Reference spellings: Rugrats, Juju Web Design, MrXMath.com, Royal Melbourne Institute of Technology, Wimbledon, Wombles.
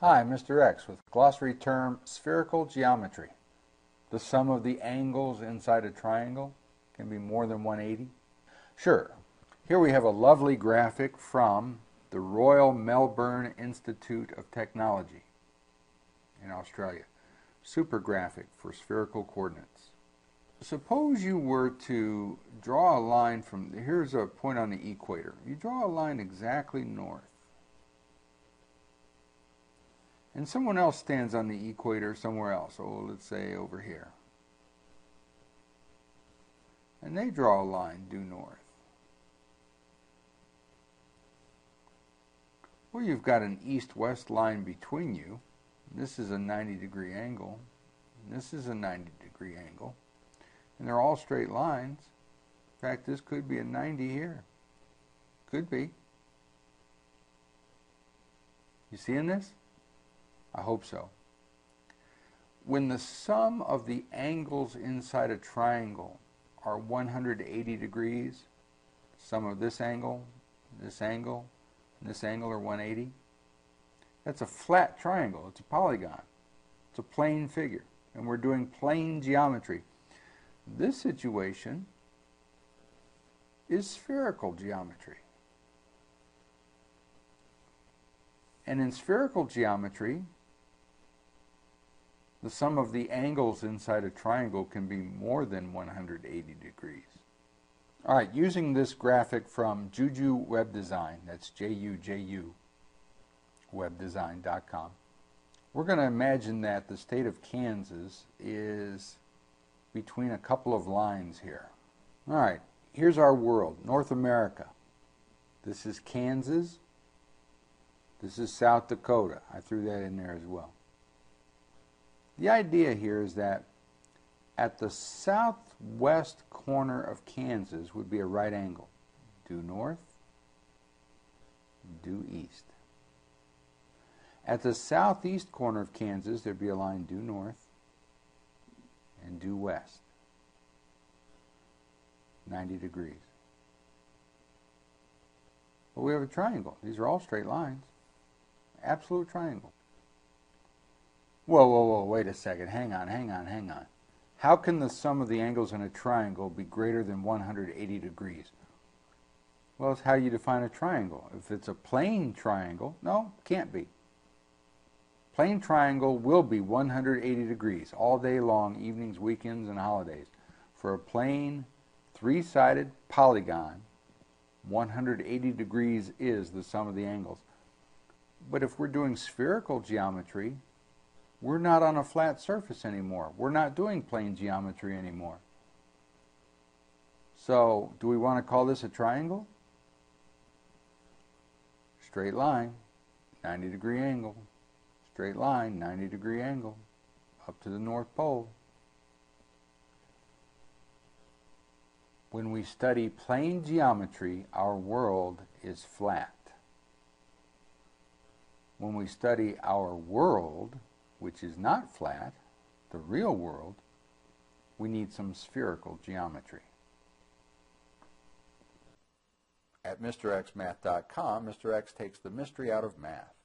Hi, Mr. X with glossary term spherical geometry. The sum of the angles inside a triangle can be more than 180. Sure, here we have a lovely graphic from the Royal Melbourne Institute of Technology in Australia. Super graphic for spherical coordinates. Suppose you were to draw a line from, here's a point on the equator. You draw a line exactly north. And someone else stands on the equator somewhere else, oh, let's say over here. And they draw a line due north. Well, you've got an east-west line between you. This is a 90-degree angle. And this is a 90-degree angle. And they're all straight lines. In fact, this could be a 90 here. Could be. You seeing this? I hope so. When the sum of the angles inside a triangle are 180 degrees, sum of this angle, and this angle are 180, that's a flat triangle. It's a polygon. It's a plane figure. And we're doing plane geometry. This situation is spherical geometry. And in spherical geometry, the sum of the angles inside a triangle can be more than 180 degrees. All right, using this graphic from Juju Web Design, that's J-U-J-U, webdesign.com, we're going to imagine that the state of Kansas is between a couple of lines here. All right, here's our world, North America. This is Kansas. This is South Dakota. I threw that in there as well. The idea here is that at the southwest corner of Kansas would be a right angle. Due north, due east. At the southeast corner of Kansas, there'd be a line due north and due west. 90 degrees. But we have a triangle. These are all straight lines. Absolute triangle. Whoa, whoa, whoa, wait a second. Hang on, hang on, hang on. How can the sum of the angles in a triangle be greater than 180 degrees? Well, it's how you define a triangle. If it's a plane triangle, no, can't be. Plane triangle will be 180 degrees all day long, evenings, weekends, and holidays. For a plane, three-sided polygon, 180 degrees is the sum of the angles. But if we're doing spherical geometry, we're not on a flat surface anymore. We're not doing plane geometry anymore. So, do we want to call this a triangle? Straight line, 90 degree angle. Straight line, 90 degree angle. Up to the North Pole. When we study plane geometry, our world is flat. When we study our world, which is not flat, the real world, we need some spherical geometry. At MrXMath.com, Mr. X takes the mystery out of math.